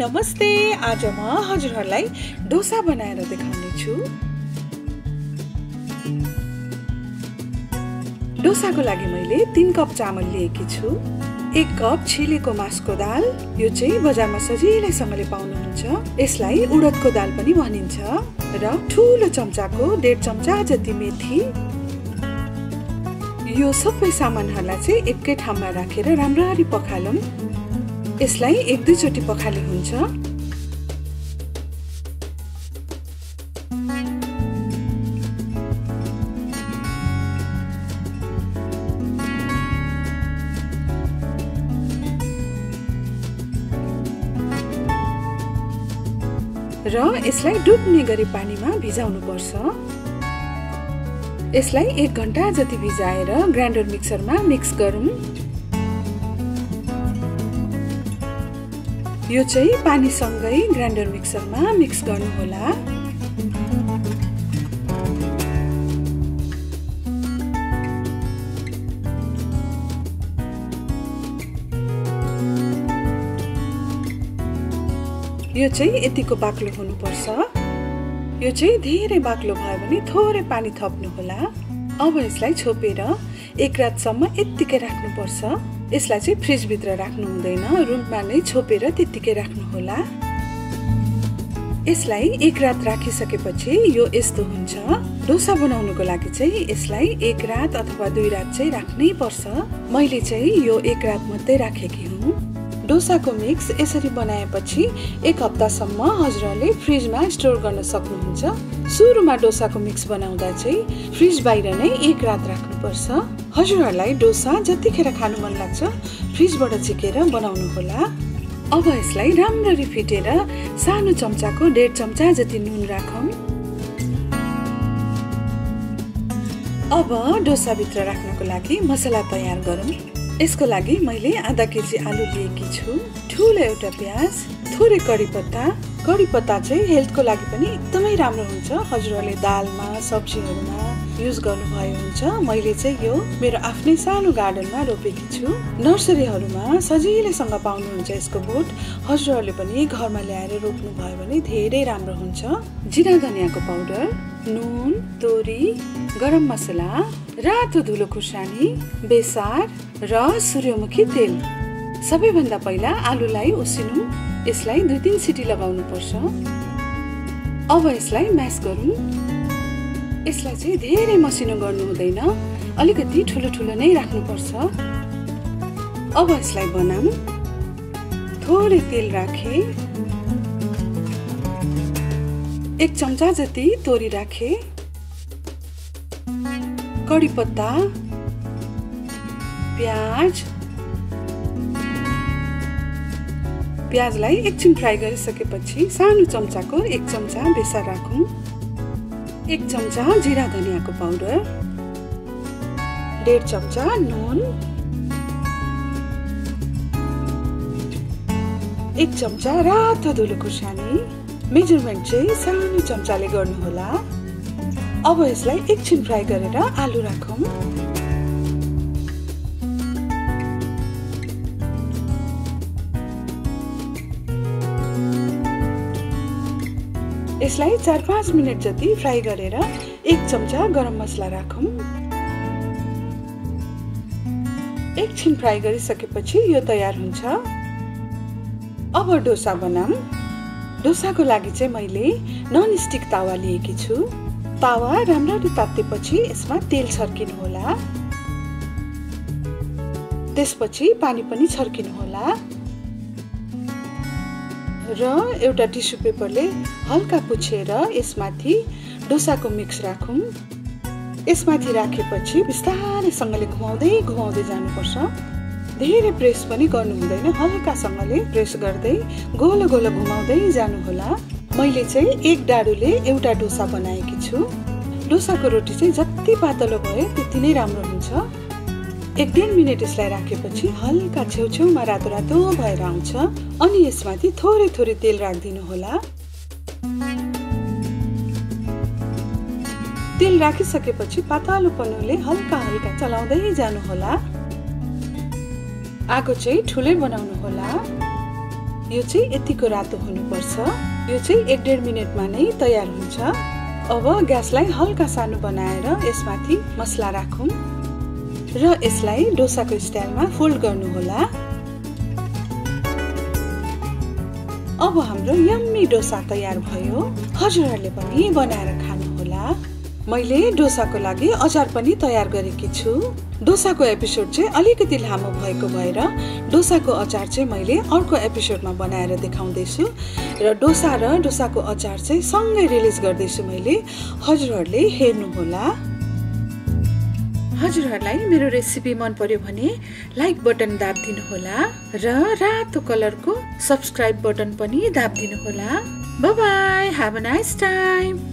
नमस्ते। आज म हजुरहरुलाई डोसा बनाएर देखाउने छु। डोसाको लागि मैले 3 कप चामल लिएकी छु, 1 कप छिलेको मासको दाल, यो चाहिँ बजारमा सजिलैसँगले पाउनुहुन्छ। यसलाई उडदको दाल पनि भनिन्छ, र ठूलो चम्चाको 1.5 चम्चा जति मेथी। यो सबै सामानहरुलाई चाहिँ एकै ठाउँमा राखेर राम्ररी पखालौं। यसलाई 1-2 चोटी पखाली हुन्छ। र यसलाई डुब्ने गरी पानीमा भिजाउनु पर्छ। यसलाई 1 घण्टा जति भिजाएर ग्राइन्डर मिक्सरमा मिक्स गरौँ। यो चाहिँ पानीसँगै ग्राइन्डर मिक्सरमा मिक्स गर्नुहोला। यो चाहिँ यतिको बाक्लो हुनुपर्छ। यो चाहिँ धेरै बाक्लो भयो भने थोरै पानी थप्नुहोला। अब यसलाई छोपेर एक रातसम्म यतिकै राख्नुपर्छ। यसलाई चाहिँ फ्रिज भित्र राख्नु हुँदैन, रुममा नै छोपेर त्यतिकै राख्नुहोला। यसलाई एक रात राखिसकेपछि यो यस्तो हुन्छ। डोसा बनाउनुको लागि चाहिँ यसलाई 1 रात अथवा 2 रात चाहिँ राख्नै पर्छ। मैले चाहिँ यो 1 रात मात्रै राखेकी हुँ। डोसाको मिक्स यसरी बनाएपछि 1 हप्तासम्म हजुरले फ्रिजमा स्टोर गर्न सक्नुहुन्छ। सुरुमा डोसाको मिक्स बनाउँदा चाहिँ फ्रिज बाहिर नै 1 रात राख्नुपर्छ। हजुरहरुलाई डोसा जतिखेर खानु मन लाग्छ फ्रिजबाट झिकेर बनाउनु होला। अब यसलाई राम्ररी फिटेर सानो चम्चाको 1.5 चम्चा जति नुन राखौं। अब डोसा भित्र राख्नको लागि मसला तयार गरौँ। यसको लागि मैले 1/2 केजी आलु लिएकी छु, ठूलो एउटा प्याज, थोरै करीपत्ता। करीपत्ता चाहिँ हेल्थको लागि पनि एकदमै राम्रो हुन्छ। हजुरहरूले दालमा, सब्जीहरुमा युज गर्नुभयो हुन्छ। मैले चाहिँ यो मेरो आफ्नै सानो गार्डनमा रोपेकी छु। नर्सरीहरुमा सजिलैसँग पाउनुहुन्छ यसको बोट। हजुरहरूले पनि घरमा ल्याएर रोप्नु भयो भने धेरै राम्रो हुन्छ। जिरा धनियाको पाउडर, नुन, तोरी, गरम मसला, रातो धुलो खुर्सानी, बेसार र सूर्यमुखी तेल। सबैभन्दा पहिला आलुलाई उसिनौं। यसलाई 2-3 सिटी लगाउनु पर्छ। अब यसलाई म्यास गरौँ। यसलाई चाहिँ धेरै मसिनो गर्नु हुँदैन, अलिकति ठुलो ठुलो नै राख्नु पर्छ। अब यसलाई बनाऊँ। थोरै तेल राखे, 1 चम्चा जति तोरी राखे, कडी पत्ता, प्याजलाई एकछिन फ्राई गरिसकेपछि सानो चम्चाको 1 चम्चा बेसन राखौँ, 1 चम्चा जिरा धनियाको पाउडर, 1.5 चम्चा नुन, 1 चम्चा रातो धुलो खुर्सानी। मेजरमेन्ट चाहिँ सानो चम्चाले गर्नुहोला। अब यसलाई एकछिन फ्राई गरेर आलु राखौँ। यसलाई 4-5 मिनट जति फ्राई गरेर 1 चम्चा गरम मसला राखौँ। एकछिन फ्राई गरिसकेपछि यो तयार हुन्छ। अब डोसा बनाऊँ। डोसाको लागि चाहिँ मैले नन स्टिक तावा लिएकी छु। तावा राम्ररी तातेपछि यसमा तेल छर्किनुहोला, त्यसपछि पानी पनि छर्किनुहोला, र एउटा टिश्यु पेपरले हल्का पुछेर यसमाथि डोसाको मिक्स राखौँ। यसमाथि राखेपछि बिस्तारैसँगले घुमाउँदै घुमाउँदै जानुपर्छ। धेरै प्रेस पनि गर्नु हुँदैन, हल्कासँगले प्रेस गर्दै गोलो गोलो घुमाउँदै जानुहोला। मैले चाहिँ 1 डाडुले एउटा डोसा बनाएकी छु। डोसाको रोटी चाहिँ जति पातलो भयो त्यति नै राम्रो हुन्छ। 1-1.5 मिनट यसलाई राखेपछि हल्का छेउछेउमा रातो रातो भएर आउँछ। अनि यसमाथि थोरै थोरै तेल राखिदिनु होला। तेल राखिसकेपछि पातलोपनले हल्का हल्का चलाउँदै जानु होला। आगो चाहिँ ठुलै बनाउनु होला। यो चाहिँ यतिको रातो हुनुपर्छ। यो चाहिँ 1.5 मिनेटमा नै तयार हुन्छ। अब ग्यासलाई हल्का सानो बनाएर यसमाथि मसला राखौं र यसलाई डोसाको स्टाइलमा फोल्ड गर्नु होला। अब हाम्रो यम्मी डोसा तयार भयो। हजुरहरूले पनि बनाएर खानु होला। मैले डोसाको लागि अचार पनि तयार गरेकी छु। डोसाको एपिसोड चाहिँ अलिकति लामो भएको भएर डोसाको अचार चाहिँ मैले अर्को एपिसोडमा बनाएर देखाउँदै छु र डोसाको अचार चाहिँ सँगै रिलिज गर्दै छु। मैले हजुरहरूले हेर्नु होला। हजुरहरूलाई मेरो रेसिपी मन पर्यो भने लाइक बटन दाब्दिनु होला र रातो कलरको सब्स्क्राइब बटन पनि दाब्दिनु होला। Bye bye, have a nice time.